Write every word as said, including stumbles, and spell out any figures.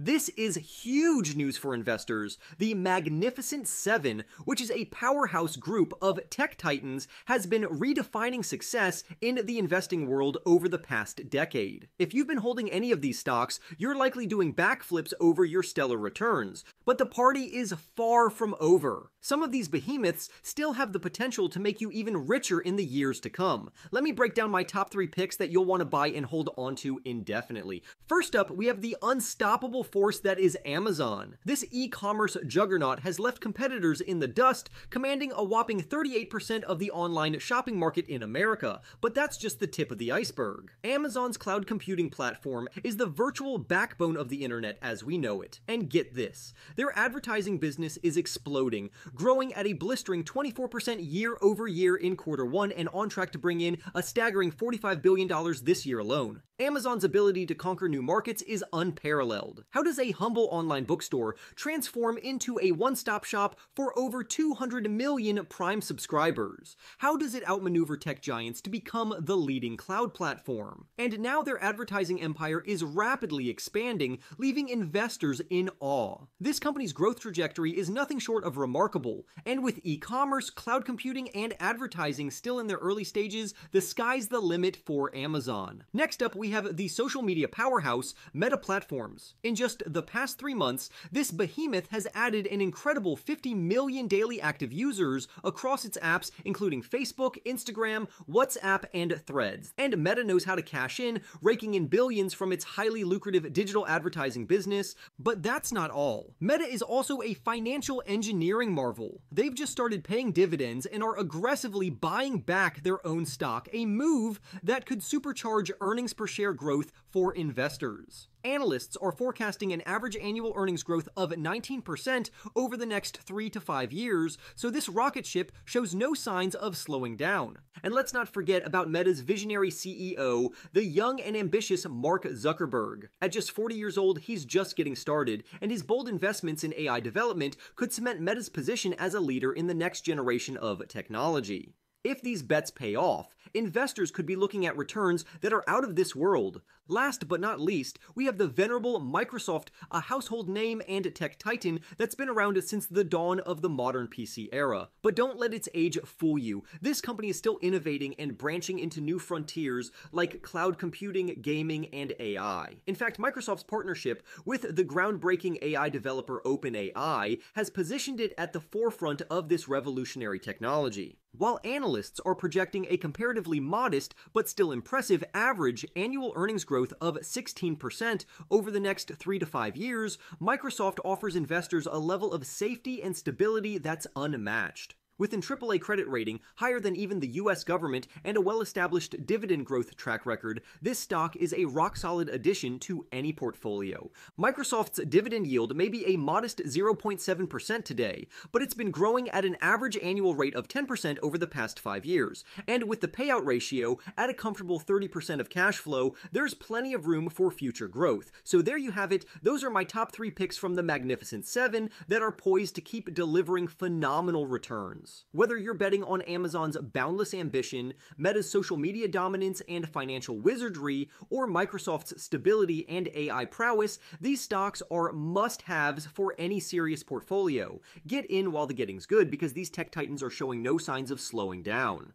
This is huge news for investors. The Magnificent Seven, which is a powerhouse group of tech titans, has been redefining success in the investing world over the past decade. If you've been holding any of these stocks, you're likely doing backflips over your stellar returns. But the party is far from over. Some of these behemoths still have the potential to make you even richer in the years to come. Let me break down my top three picks that you'll want to buy and hold onto indefinitely. First up, we have the unstoppable force that is Amazon. This e-commerce juggernaut has left competitors in the dust, commanding a whopping thirty-eight percent of the online shopping market in America. But that's just the tip of the iceberg. Amazon's cloud computing platform is the virtual backbone of the internet as we know it. And get this, their advertising business is exploding, growing at a blistering twenty-four percent year over year in quarter one and on track to bring in a staggering forty-five billion dollars this year alone. Amazon's ability to conquer new markets is unparalleled. How does a humble online bookstore transform into a one-stop shop for over two hundred million Prime subscribers? How does it outmaneuver tech giants to become the leading cloud platform? And now their advertising empire is rapidly expanding, leaving investors in awe. This company's growth trajectory is nothing short of remarkable, and with e-commerce, cloud computing, and advertising still in their early stages, the sky's the limit for Amazon. Next up, we have the social media powerhouse, Meta Platforms. In just the past three months, this behemoth has added an incredible fifty million daily active users across its apps, including Facebook, Instagram, WhatsApp, and Threads. And Meta knows how to cash in, raking in billions from its highly lucrative digital advertising business. But that's not all. Meta is also a financial engineering marvel. They've just started paying dividends and are aggressively buying back their own stock, a move that could supercharge earnings per share growth for investors. Analysts are forecasting an average annual earnings growth of nineteen percent over the next three to five years, so this rocket ship shows no signs of slowing down. And let's not forget about Meta's visionary C E O, the young and ambitious Mark Zuckerberg. At just forty years old, he's just getting started, and his bold investments in A I development could cement Meta's position as a leader in the next generation of technology. If these bets pay off, investors could be looking at returns that are out of this world. Last but not least, we have the venerable Microsoft, a household name and tech titan that's been around since the dawn of the modern P C era. But don't let its age fool you. This company is still innovating and branching into new frontiers like cloud computing, gaming, and A I. In fact, Microsoft's partnership with the groundbreaking A I developer OpenAI has positioned it at the forefront of this revolutionary technology. While analysts are projecting a comparatively modest but still impressive average annual earnings growth of sixteen percent over the next three to five years, Microsoft offers investors a level of safety and stability that's unmatched. With an triple A credit rating higher than even the U S government and a well-established dividend growth track record, this stock is a rock-solid addition to any portfolio. Microsoft's dividend yield may be a modest zero point seven percent today, but it's been growing at an average annual rate of ten percent over the past five years. And with the payout ratio at a comfortable thirty percent of cash flow, there's plenty of room for future growth. So there you have it. Those are my top three picks from the Magnificent Seven that are poised to keep delivering phenomenal returns. Whether you're betting on Amazon's boundless ambition, Meta's social media dominance and financial wizardry, or Microsoft's stability and A I prowess, these stocks are must-haves for any serious portfolio. Get in while the getting's good because these tech titans are showing no signs of slowing down.